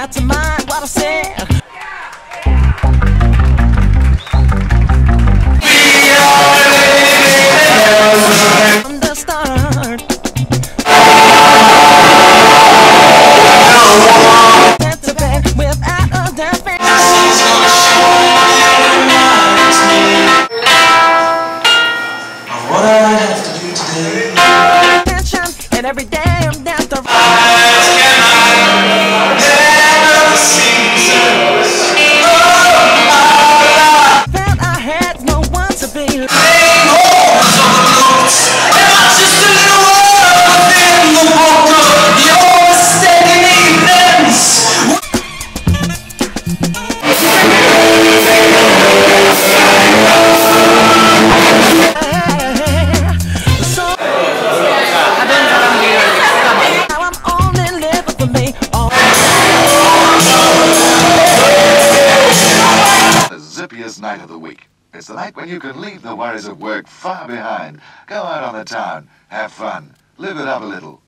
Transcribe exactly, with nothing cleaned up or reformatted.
had to mind what I said. From the start, back to back without a definition. What I have to do today, and every day I'm down to night of the week. It's the night when you can leave the worries of work far behind. Go out on the town, have fun, live it up a little.